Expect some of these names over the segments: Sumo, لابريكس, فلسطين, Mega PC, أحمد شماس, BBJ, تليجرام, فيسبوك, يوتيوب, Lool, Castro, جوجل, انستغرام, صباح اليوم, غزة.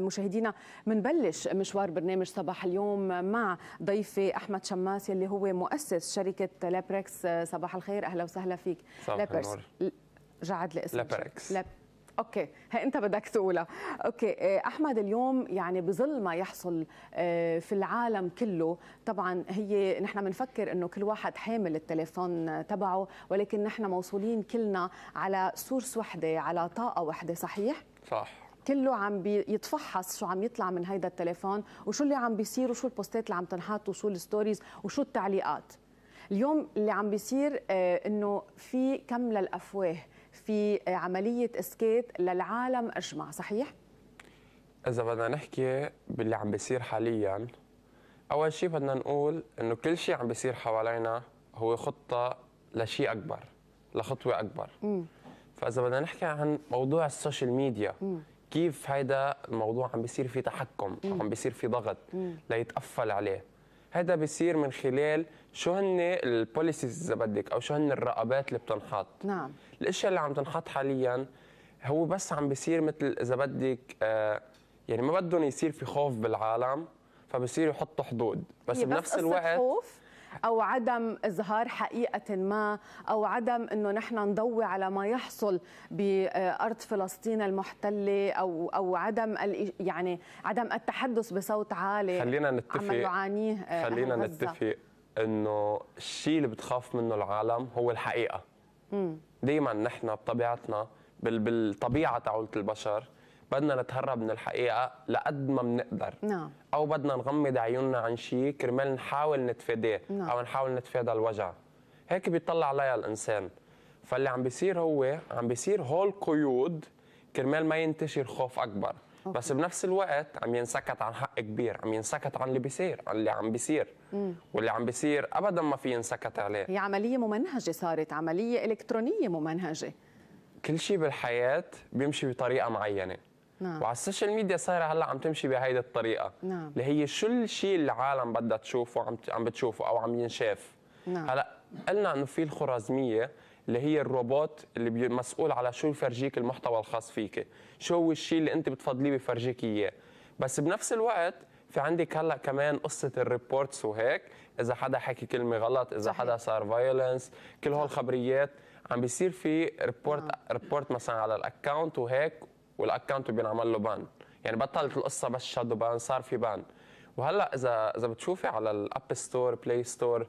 مشاهدينا، منبلش مشوار برنامج صباح اليوم مع ضيفي أحمد شماس اللي هو مؤسس شركة لابريكس. صباح الخير، أهلا وسهلا فيك. لابريكس جعد لاسم لابريكس. اوكي، ها انت بدك تقولها. اوكي احمد، اليوم يعني بظل ما يحصل في العالم كله، طبعا هي نحن بنفكر انه كل واحد حامل التليفون تبعه، ولكن نحن موصولين كلنا على سورس وحده، على طاقة وحده، صحيح؟ صح، كله عم بيتفحص شو عم يطلع من هيدا التليفون، وشو اللي عم بيصير، وشو البوستات اللي عم تنحط، وشو الستوريز، وشو التعليقات. اليوم اللي عم بيصير انه في كم للافواه، في عمليه اسكات للعالم اجمع، صحيح؟ اذا بدنا نحكي باللي عم بيصير حاليا، اول شيء بدنا نقول انه كل شيء عم بيصير حوالينا هو خطه لشيء اكبر، لخطوه اكبر. فاذا بدنا نحكي عن موضوع السوشيال ميديا، كيف هيدا الموضوع عم بيصير في تحكم، عم بيصير في ضغط ليتقفل عليه. هذا بيصير من خلال شو هن البوليسيز اذا بدك، او شو هن الرقابات اللي بتنحط. نعم، الاشياء اللي عم تنحط حاليا هو بس عم بيصير مثل اذا بدك يعني ما بدهم يصير في خوف بالعالم، فبصير يحطوا حدود، بس بنفس الوقت خوف او عدم اظهار حقيقه ما، او عدم انه نحن نضوي على ما يحصل بارض فلسطين المحتله، او عدم يعني عدم التحدث بصوت عالي. خلينا نتفق انه الشيء اللي بتخاف منه العالم هو الحقيقه. دائما نحن بطبيعتنا بالطبيعه تاعت البشر بدنا نتهرب من الحقيقه لقد ما بنقدر. نعم، او بدنا نغمض عيوننا عن شيء كرمال نحاول نتفاداه. نعم، او نحاول نتفادى الوجع. هيك بيطلع عليها الانسان. فاللي عم بيصير هو عم بيصير هول قيود كرمال ما ينتشر خوف اكبر. أوكي. بس بنفس الوقت عم ينسكت عن حق كبير، عم ينسكت عن اللي بيصير، عن اللي عم بيصير، واللي عم بيصير ابدا ما في ينسكت عليه. هي عمليه ممنهجه، صارت عمليه الكترونيه ممنهجه. كل شيء بالحياه بيمشي بطريقه معينه. نعم. وعلى السوشيال ميديا صايره هلا عم تمشي بهيدي الطريقه. نعم، اللي هي شو الشيء اللي العالم بدها تشوفه عم بتشوفه او عم ينشاف. نعم، هلا قلنا انه في الخوارزميه اللي هي الروبوت اللي مسؤول على شو يفرجيك المحتوى الخاص فيك، شو هو الشيء اللي انت بتفضليه بفرجيك اياه. بس بنفس الوقت في عندك هلا كمان قصه الريبورتس وهيك، اذا حدا حكي كلمه غلط، اذا حدا صار فايولنس، كل هالخبريات عم بيصير في ريبورت مثلا على الاكونت وهيك، والاكونت بينعمل له بان، يعني بطلت القصه بس شادو بان، صار في بان. وهلا اذا بتشوفي على الاب ستور، بلاي ستور،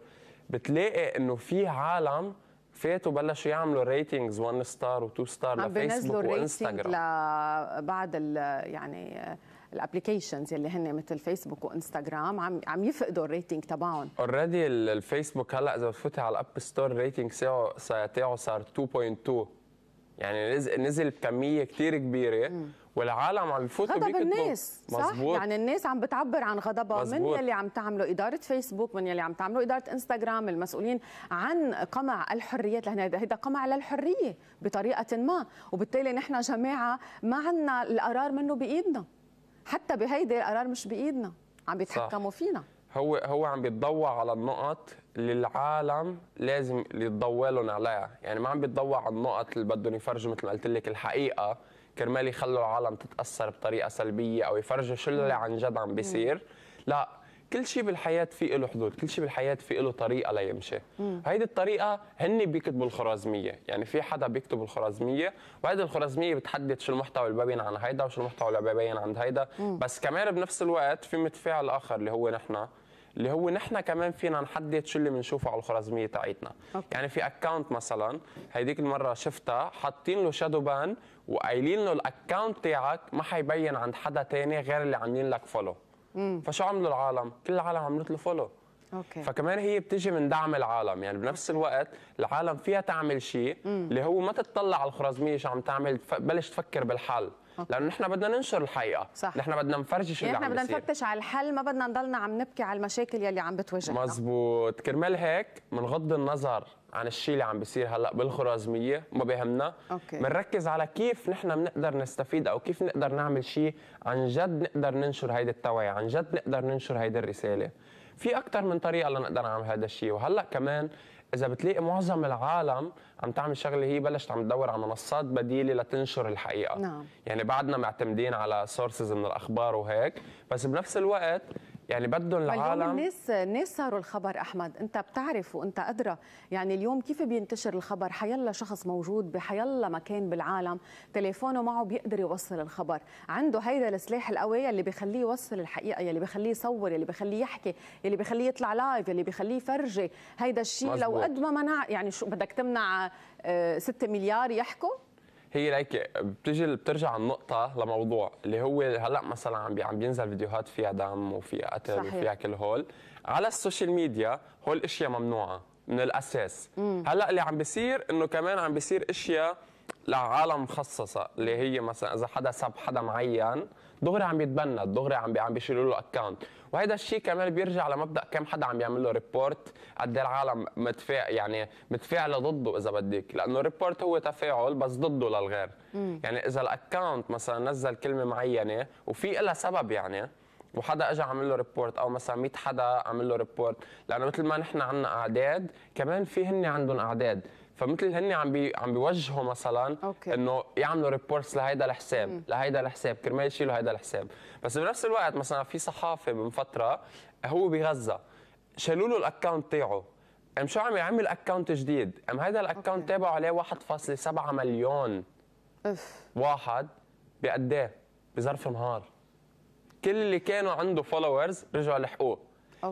بتلاقي انه في عالم فاتوا بلشوا يعملوا ريتنجز 1 ستار و2 ستار لفيسبوك وانستغرام، لبعض يعني الابلكيشنز اللي هن مثل فيسبوك وانستغرام عم يفقدوا الريتنج تبعهم اوريدي. الفيسبوك هلا اذا بتفوتي على الاب ستور، الريتنج تاعه صار 2.2، يعني نزل بكميه كثير كبيره. والعالم عم بفوتوا بيكتبوا غضب الناس، صح؟ يعني الناس عم بتعبر عن غضبها من يلي عم تعمله إدارة فيسبوك، من يلي عم تعمله إدارة انستغرام، المسؤولين عن قمع الحريات. هيدا قمع للحرية بطريقة ما، وبالتالي نحن جماعة ما عندنا القرار منه بإيدنا، حتى بهيدي القرار مش بإيدنا، عم بيتحكموا فينا. هو عم بيتضوى على النقط اللي العالم لازم يتضوى لهم عليها، يعني ما عم بيتضوى على النقط اللي بدهم يفرجوا مثل ما قلت لك الحقيقة كرمال يخلوا العالم تتأثر بطريقة سلبية، أو يفرجوا شو اللي عن جد عم بيصير. لا، كل شيء بالحياة في له حدود، كل شيء بالحياة في له طريقة ليمشي. هيدي الطريقة هن بيكتبوا الخوارزمية، يعني في حدا بيكتب الخوارزمية، وهيدي الخوارزمية بتحدد شو المحتوى اللي ببين عن هيدا، وشو المحتوى اللي ببين عند هيدا. بس كمان بنفس الوقت في متفاعل آخر اللي هو نحن كمان فينا نحدد شو اللي بنشوفه على الخوارزميه تاعتنا. يعني في اكونت مثلا هيديك المره شفتها حاطين له شادو بان وقايلين له الاكونت تاعك ما حيبين عند حدا ثاني غير اللي عاملين لك فولو. فشو عملوا العالم؟ كل العالم عملت له فولو. اوكي، فكمان هي بتجي من دعم العالم، يعني بنفس الوقت العالم فيها تعمل شيء اللي هو ما تتطلع على الخوارزميه شو عم تعمل، بلش تفكر بالحل. لأنه نحن بدنا ننشر الحقيقة، صح. نحن بدنا نفرجي شو اللي عم بيصير، نحن بدنا نفتش على الحل، ما بدنا نضلنا عم نبكي على المشاكل يلي عم بتواجهنا. مزبوط، كرمال هيك بنغض النظر عن الشيء اللي عم بيصير هلا بالخوارزمية، ما بيهمنا، بنركز على كيف نحن بنقدر نستفيد، أو كيف نقدر نعمل شيء عن جد نقدر ننشر هيدي التوعية، عن جد نقدر ننشر هيدي الرسالة. في أكثر من طريقة لنقدر نعمل هذا الشيء. وهلا كمان اذا بتلاقي معظم العالم عم تعمل شغله هي بلشت عم تدور على منصات بديله لتنشر الحقيقه. نعم. يعني بعدنا معتمدين على سورسز من الاخبار وهيك، بس بنفس الوقت يعني بدهم العالم. اليوم الناس صاروا الخبر. احمد انت بتعرف وانت ادرى، يعني اليوم كيف بينتشر الخبر؟ حيلا شخص موجود بحيلا مكان بالعالم تليفونه معه بيقدر يوصل الخبر، عنده هيدا السلاح القوي اللي بخليه يوصل الحقيقه، يلي بخليه يصور، يلي بخليه يحكي، يلي بخليه يطلع لايف، يلي بخليه يفرجي. هيدا الشيء لو قد ما منع، يعني شو بدك تمنع 6 مليار يحكوا؟ هي ليك بترجع النقطة لموضوع اللي هو هلا مثلا عم بينزل فيديوهات فيها دم وفيها قتل وفيها كل هول على السوشيال ميديا. هول الاشياء ممنوعة من الاساس. هلا اللي عم بيصير انه كمان عم بيصير اشياء لعالم مخصصة، اللي هي مثلا اذا حدا سب حدا معين دغري عم يتبند، دغري عم بيشيلوا له اكونت. وهذا الشيء كمان بيرجع لمبدا كم حدا عم يعمل له ريبورت، قد ايه العالم متفاعله ضده اذا بدك، لانه ريبورت هو تفاعل بس ضده للغير. يعني اذا الاكونت مثلا نزل كلمه معينه وفي لها سبب يعني، وحدا اجى عمل له ريبورت، او مثلا 100 حدا عمل له ريبورت، لانه مثل ما نحن عندنا اعداد كمان في هن عندهم اعداد، فمثل هن عم بيوجهوا مثلا انه يعملوا ريبورتس لهيدا الحساب لهيدا الحساب كرمال يشيلوا هيدا الحساب. بس بنفس الوقت مثلا في صحافي من فتره هو بغزه شالوا له الاكونت تاعه، قام شو عم يعمل اكونت جديد، قام هيدا الاكونت تابعه عليه 1.7 مليون اف واحد بقد ايه بظرف نهار. كل اللي كانوا عنده فولورز رجعوا لحقوه.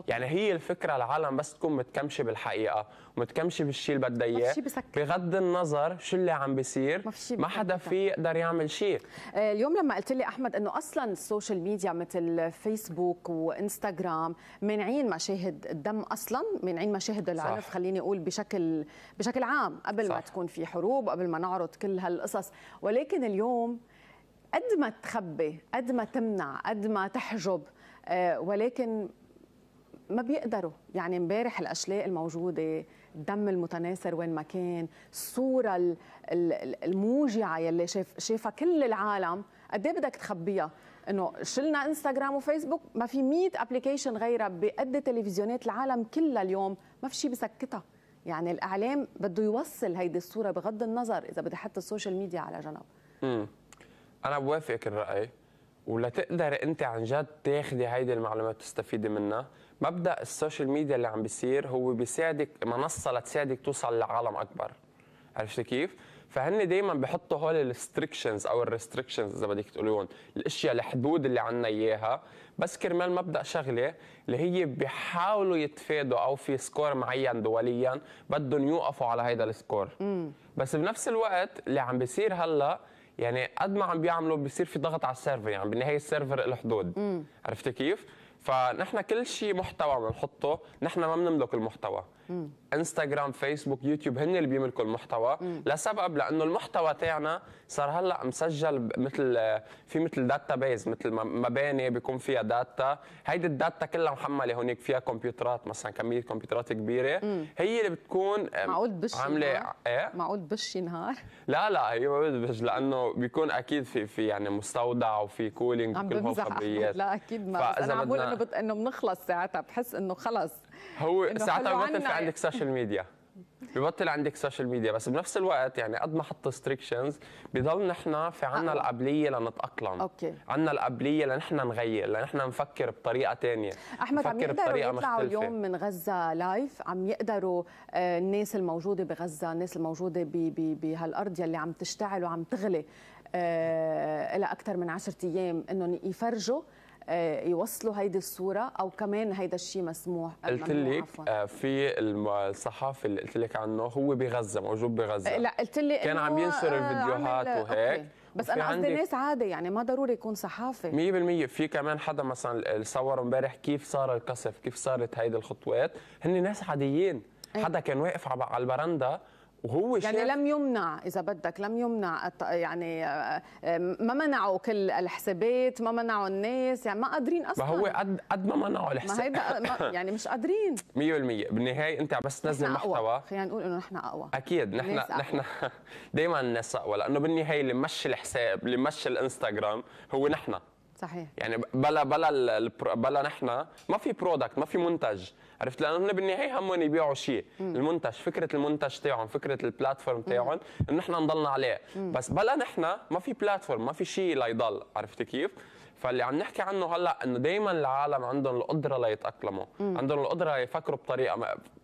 يعني هي الفكره العالم بس تكون متكمشه بالحقيقه ومتكمشه بالشيء اللي بدها اياه، بغض النظر شو اللي عم بيصير ما حدا فيه يقدر يعمل شيء. اليوم لما قلت لي احمد انه اصلا السوشيال ميديا مثل فيسبوك وانستغرام منعين مشاهد الدم اصلا، منعين مشاهد العنف، خليني اقول بشكل عام قبل ما تكون في حروب، قبل ما نعرض كل هالقصص. ولكن اليوم قد ما تخبي، قد ما تمنع، قد ما تحجب، ولكن ما بيقدروا. يعني امبارح الاشلاء الموجوده، الدم المتناثر وين ما كان، الصوره الموجعه يلي شافها كل العالم، قد ايه بدك تخبيها؟ انه شلنا انستغرام وفيسبوك، ما في 100 ابلكيشن غيرها بقد تلفزيونات العالم كلها اليوم، ما في شيء بسكتها. يعني الاعلام بده يوصل هيدي الصوره بغض النظر اذا بدي احط السوشيال ميديا على جنب. انا بوافقك الراي، ولتقدر انت عن جد تاخذي هيدي المعلومات وتستفيدي منها، مبدا السوشيال ميديا اللي عم بيصير هو بيساعدك منصه لتساعدك توصل لعالم اكبر. عرفتي كيف؟ فهن دائما بحطوا هول الريستريكشنز او الريستريكشنز اذا بدك تقولون، الاشياء الحدود اللي عنا اياها، بس كرمال مبدا شغله اللي هي بيحاولوا يتفادوا، او في سكور معين دوليا بدهم يوقفوا على هيدا السكور. بس بنفس الوقت اللي عم بيصير هلا يعني قد ما عم بيعملوا بيصير في ضغط على السيرفر، يعني بالنهايه السيرفر له حدود. عرفتي كيف؟ فنحن كل شيء محتوى بنحطه نحن ما بنملك المحتوى. انستغرام، فيسبوك، يوتيوب هن اللي بيملكوا المحتوى، لسبب لانه المحتوى تاعنا صار هلا مسجل مثل داتا بيز، مثل مباني بيكون فيها داتا، هيدي الداتا كلها محمله هونيك، فيها كمبيوترات مثلا كميه كمبيوترات كبيره. هي اللي بتكون معقول بش عامله معقول بش نهار؟ لا هي ما بتبش، لانه بيكون اكيد في يعني مستودع وفي كولينج وكل هالخبريات. لا اكيد ما، بس انا عم بقول انه بنخلص ساعتها، بحس انه خلص هو ساعتها ببطل في عندك سوشيال ميديا، ببطل عندك سوشيال ميديا. بس بنفس الوقت يعني قد ما حط ريستريكشنز بضل نحن في عنا القابليه لنتاقلم، عنا القابليه لنحن نغير، لنحن نفكر بطريقه ثانيه. احمد عم يقدروا يطلعوا اليوم من غزه لايف، عم يقدروا الناس الموجوده بغزه، الناس الموجوده بهالارض يلي عم تشتعل وعم تغلي الى اكثر من 10 ايام، انهم يفرجوا يوصلوا هيدي الصوره، او كمان هيدا الشيء مسموح. قلت لك في الصحافي اللي قلت لك عنه هو بغزه، موجود بغزه. لا قلت لي كان عم ينشر الفيديوهات وهيك. بس انا قصدي ناس عادي، يعني ما ضروري يكون صحافي 100%. في كمان حدا مثلا صور امبارح كيف صار القصف، كيف صارت هيدي الخطوات، هن ناس عاديين. حدا كان واقف على البرندا وهو يعني لم يمنع، اذا بدك لم يمنع، يعني ما منعوا كل الحسابات، ما منعوا الناس، يعني ما قادرين اصلا. ما هو قد ما منعوا الحسابات، ما هيدا يعني مش قادرين 100%. بالنهايه انت بس تنزل محتوى، خلينا نقول انه نحن اقوى. اكيد نحن دائما الناس اقوى، لانه بالنهايه اللي مشي الحساب، اللي مشي الانستغرام هو نحن. صحيح. يعني بلا نحن ما في برودكت، ما في منتج، عرفت؟ لانه هن بالنهايه همهم يبيعوا شيء، المنتج، فكره المنتج تاعهم، فكره البلاتفورم تاعهم انه نحن نضلنا عليه، بس بلا نحن ما في بلاتفورم، ما في شيء ليضل، عرفت كيف؟ فاللي عم نحكي عنه هلا انه دائما العالم عندهم القدره ليتاقلموا، عندهم القدره يفكروا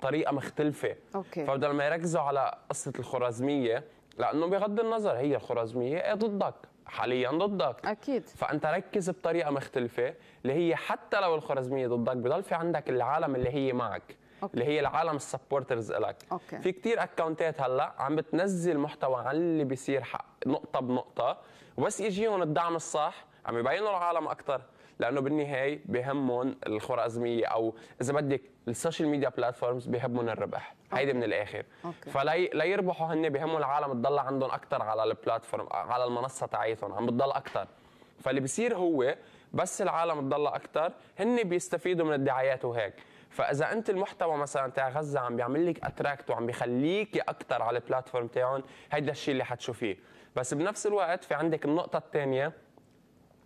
بطريقه مختلفه. أوكي. فبدل ما يركزوا على قصه الخوارزميه، لانه بغض النظر هي الخوارزميه ضدك حاليا، ضدك اكيد، فانت ركز بطريقه مختلفه اللي هي حتى لو الخوارزميه ضدك بضل في عندك العالم اللي هي معك. أوكي. اللي هي العالم السبورترز لك. أوكي. في كثير اكونتات هلا عم بتنزل محتوى عن اللي بيصير نقطه بنقطه، وبس يجيهم الدعم الصح عم يبينوا العالم اكثر، لانه بالنهايه بهمهم الخوارزميه، او اذا بدك السوشيال ميديا بلاتفورمز بهمهم الربح. أوكي. هيدي من الاخر. أوكي. فلا يربحوا هن، بهمهم العالم تضل عندهم اكثر على البلاتفورم، على المنصه تاعيتهم عم بتضل اكثر، فاللي بصير هو بس العالم تضل اكثر، هن بيستفيدوا من الدعايات وهيك. فاذا انت المحتوى مثلا تاع غزه عم بيعمل لك اتراكت وعم بيخليكي اكثر على البلاتفورم تاعهم، هيدا الشيء اللي حتشوفيه. بس بنفس الوقت في عندك النقطه الثانيه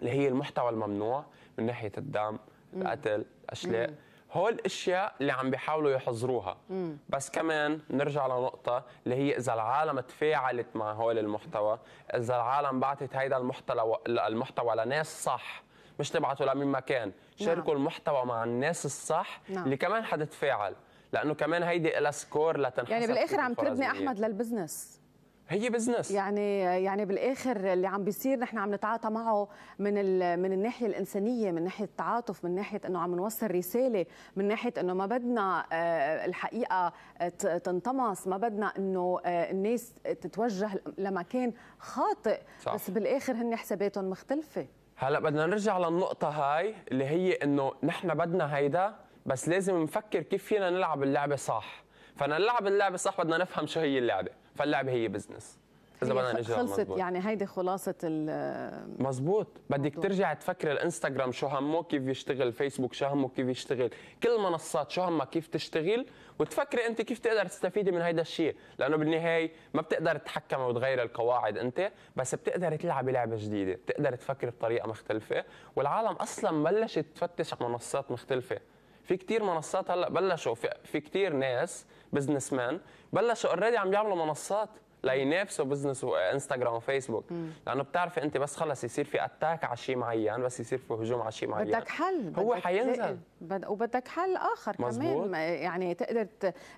اللي هي المحتوى الممنوع من ناحيه الدم، القتل، الاشلاء، هول الاشياء اللي عم بيحاولوا يحظروها. بس كمان نرجع لنقطه اللي هي اذا العالم تفاعلت مع هول المحتوى، اذا العالم بعتت هيدا المحتوى لناس صح، مش تبعته لمين ما كان، شاركوا المحتوى مع الناس الصح اللي كمان حتتفاعل، لانه كمان هيدي لها سكور لتنحسب. يعني بالاخر عم تردني احمد للبزنس، هي بزنس. يعني بالاخر اللي عم بيصير نحن عم نتعاطى معه من الناحيه الانسانيه، من ناحيه التعاطف، من ناحيه انه عم نوصل رساله، من ناحيه انه ما بدنا الحقيقه تنطمس، ما بدنا انه الناس تتوجه لمكان خاطئ. صح. بس بالاخر هن حساباتهم مختلفه. هلا بدنا نرجع للنقطه هاي اللي هي انه نحن بدنا هيدا، بس لازم نفكر كيف فينا نلعب اللعبه صح. فنلعب اللعبه صح بدنا نفهم شو هي اللعبه، فاللعبه هي بزنس. اذا بدنا نجي خلصت، يعني هيدي خلاصه مزبوط. بدك ترجع تفكر الانستغرام شو همه كيف يشتغل، فيسبوك شو همه كيف يشتغل، كل منصات شو همها كيف تشتغل، وتفكري انت كيف تقدر تستفيدي من هيدا الشيء، لانه بالنهايه ما بتقدر تتحكم وتغير القواعد انت، بس بتقدر تلعبي لعبه جديده، بتقدر تفكر بطريقه مختلفه. والعالم اصلا بلشت تفتش على منصات مختلفه، في كثير منصات هلا بلشوا، في كثير ناس بزنس مان بلشوا اوريدي عم يعملوا منصات لينافسوا بزنس انستغرام وفيسبوك، لانه بتعرفي انت بس خلص يصير في اتاك على شيء معين، بس يصير في هجوم على شيء معين، بدك حل، هو حينزل، وبدك حل اخر. مزبوط. كمان يعني تقدر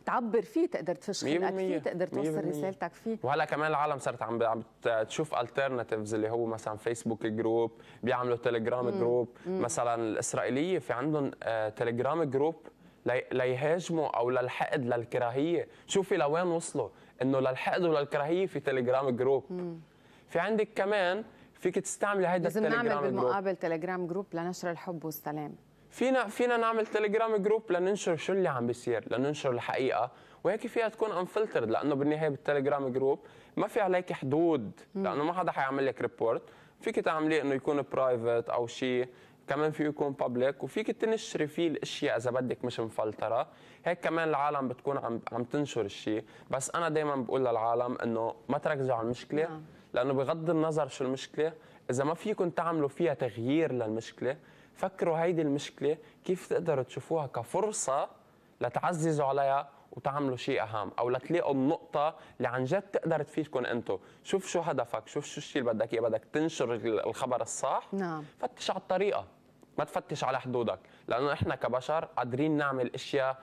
تعبر فيه، تقدر تفش خلقك فيه، تقدر توصل رسالتك فيه. وهلا كمان العالم صارت عم تشوف الترناتيفز اللي هو مثلا فيسبوك جروب، بيعملوا تليجرام جروب، مثلا الاسرائيليه في عندهم تليجرام جروب ليهاجموا او للحقد، للكراهيه. شوفي لوين وصلوا، انه للحقد وللكراهيه في تليجرام جروب. في عندك كمان فيك تستعملي هيدا التليجرام جروب، لازم نعمل بالمقابل تليجرام جروب لنشر الحب والسلام. فينا نعمل تليجرام جروب لننشر شو اللي عم بيصير، لننشر الحقيقه، وهيك فيها تكون انفلترد، لانه بالنهايه بالتليجرام جروب ما في عليك حدود، لانه ما حدا حيعمل لك ريبورت، فيك تعمليه انه يكون برايفت او شيء، كمان فيه يكون بابليك، وفيك تنشري فيه الاشياء اذا بدك مش مفلتره، هيك كمان العالم بتكون عم تنشر الشيء. بس انا دائما بقول للعالم انه ما تركزوا على المشكله، لانه بغض النظر شو المشكله، اذا ما فيكم تعملوا فيها تغيير للمشكله، فكروا هيدي المشكله كيف تقدروا تشوفوها كفرصه لتعززوا عليها وتعملوا شيء اهم، او لتلاقوا النقطه اللي عن جد تقدر تفيدكم انتم. شوف شو هدفك، شوف شو الشيء اللي بدك اياه، بدك تنشر الخبر الصح. فتش على الطريقه، ما تفتش على حدودك، لانه احنا كبشر قادرين نعمل اشياء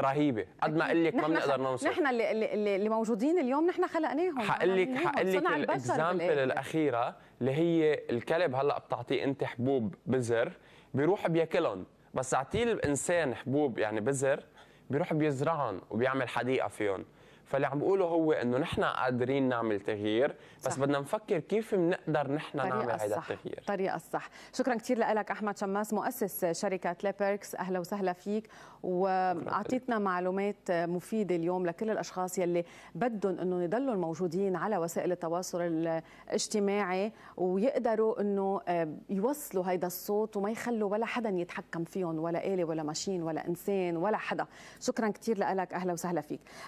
رهيبه قد ما اقول لك ما بنقدر نوصل. نحن اللي موجودين اليوم نحن خلقناهم. حقلك الاكزامبل الاخيره اللي هي الكلب، هلا بتعطيه انت حبوب بذر بيروح بياكلهم، بس اعطيه الانسان حبوب يعني بذر بيروح بيزرعهم وبيعمل حديقه فيهم. فاللي عم بقوله هو انه نحن قادرين نعمل تغيير، بس بدنا نفكر كيف بنقدر نحن نعمل هذا التغيير الطريقه الصح. شكرا كثير لك أحمد شماس، مؤسس شركه لابريكس، اهلا وسهلا فيك، واعطيتنا معلومات مفيده اليوم لكل الاشخاص يلي بدهم انه يضلوا موجودين على وسائل التواصل الاجتماعي، ويقدروا انه يوصلوا هذا الصوت وما يخلوا ولا حدا يتحكم فيهم، ولا آلة ولا ماشين ولا انسان ولا حدا. شكرا كثير لك، اهلا وسهلا فيك.